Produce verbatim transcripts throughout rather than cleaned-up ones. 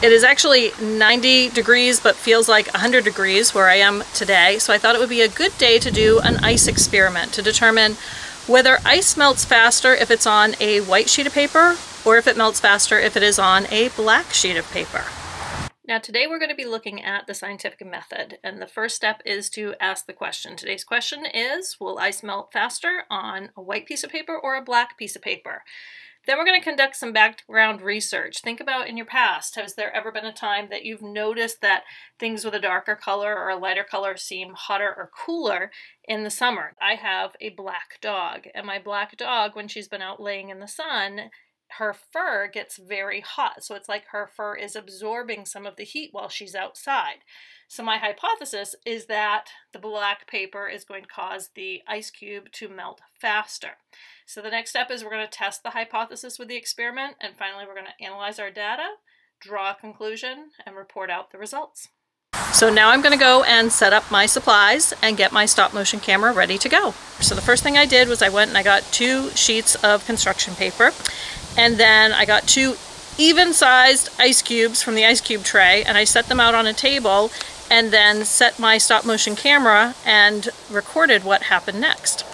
It is actually ninety degrees but feels like one hundred degrees where I am today, so I thought it would be a good day to do an ice experiment to determine whether ice melts faster if it's on a white sheet of paper or if it melts faster if it is on a black sheet of paper. Now today we're going to be looking at the scientific method, and the first step is to ask the question. Today's question is, will ice melt faster on a white piece of paper or a black piece of paper? Then we're going to conduct some background research. Think about in your past, has there ever been a time that you've noticed that things with a darker color or a lighter color seem hotter or cooler in the summer? I have a black dog, and my black dog, when she's been out laying in the sun, her fur gets very hot. So it's like her fur is absorbing some of the heat while she's outside. So my hypothesis is that the black paper is going to cause the ice cube to melt faster. So the next step is we're going to test the hypothesis with the experiment, and finally we're going to analyze our data, draw a conclusion, and report out the results. So now I'm going to go and set up my supplies and get my stop motion camera ready to go. So the first thing I did was I went and I got two sheets of construction paper, and then I got two even-sized ice cubes from the ice cube tray, and I set them out on a table and then set my stop-motion camera and recorded what happened next.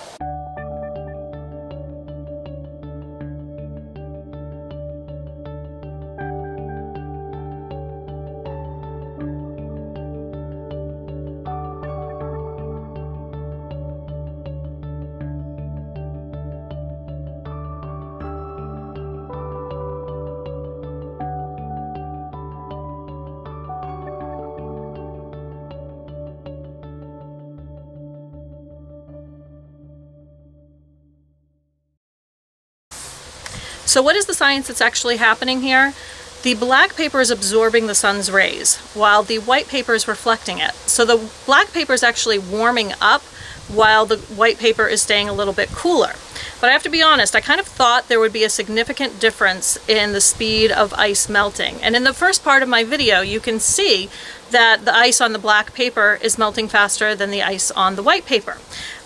So what is the science that's actually happening here? The black paper is absorbing the sun's rays while the white paper is reflecting it. So the black paper is actually warming up while the white paper is staying a little bit cooler. But I have to be honest, I kind of thought there would be a significant difference in the speed of ice melting. And in the first part of my video, you can see that the ice on the black paper is melting faster than the ice on the white paper.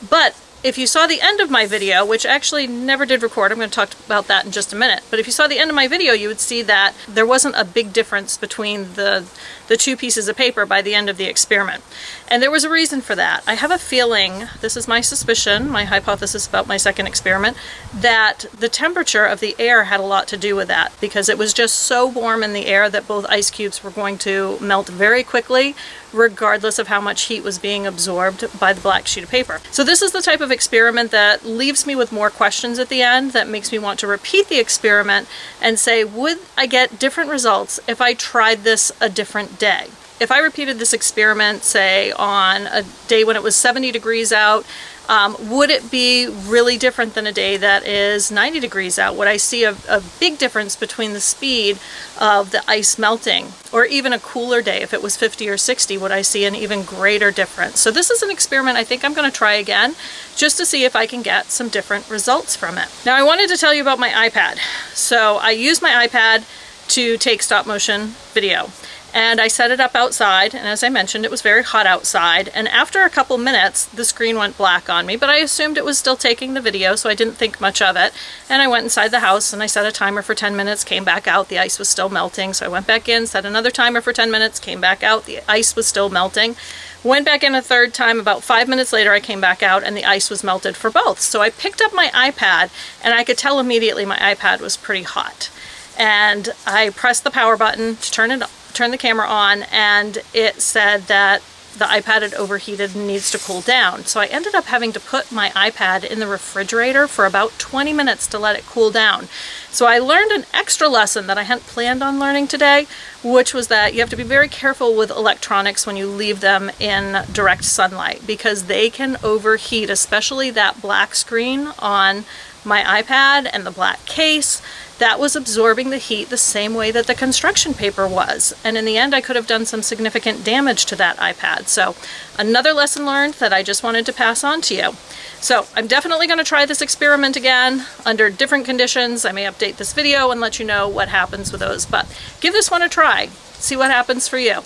But if you saw the end of my video, which actually never did record, I'm going to talk about that in just a minute, but if you saw the end of my video, you would see that there wasn't a big difference between the, the two pieces of paper by the end of the experiment. And there was a reason for that. I have a feeling, this is my suspicion, my hypothesis about my second experiment, that the temperature of the air had a lot to do with that, because it was just so warm in the air that both ice cubes were going to melt very quickly, regardless of how much heat was being absorbed by the black sheet of paper. So this is the type of experiment that leaves me with more questions at the end, that makes me want to repeat the experiment and say, would I get different results if I tried this a different day? If I repeated this experiment, say on a day when it was seventy degrees out, um, would it be really different than a day that is ninety degrees out? Would I see a, a big difference between the speed of the ice melting? Or even a cooler day, if it was fifty or sixty, would I see an even greater difference? So this is an experiment I think I'm going to try again, just to see if I can get some different results from it. Now I wanted to tell you about my iPad. So I use my iPad to take stop motion video. And I set it up outside, and as I mentioned, it was very hot outside, and after a couple minutes the screen went black on me, but I assumed it was still taking the video, so I didn't think much of it. And I went inside the house and I set a timer for ten minutes, came back out, the ice was still melting. So I went back in, set another timer for ten minutes, came back out, the ice was still melting. Went back in a third time, about five minutes later I came back out and the ice was melted for both. So I picked up my iPad, and I could tell immediately my iPad was pretty hot. And I pressed the power button to turn it on. Turn the camera on, and it said that the iPad had overheated and needs to cool down. So I ended up having to put my iPad in the refrigerator for about twenty minutes to let it cool down. So I learned an extra lesson that I hadn't planned on learning today, which was that you have to be very careful with electronics when you leave them in direct sunlight, because they can overheat, especially that black screen on my iPad and the black case. That was absorbing the heat the same way that the construction paper was. And in the end, I could have done some significant damage to that iPad. So another lesson learned that I just wanted to pass on to you. So I'm definitely going to try this experiment again under different conditions. I may update this video and let you know what happens with those, but give this one a try. See what happens for you.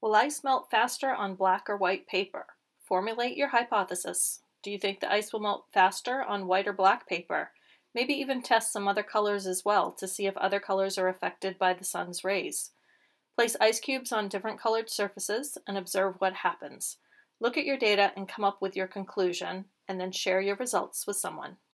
Will ice melt faster on black or white paper? Formulate your hypothesis. Do you think the ice will melt faster on white or black paper? Maybe even test some other colors as well to see if other colors are affected by the sun's rays. Place ice cubes on different colored surfaces and observe what happens. Look at your data and come up with your conclusion, and then share your results with someone.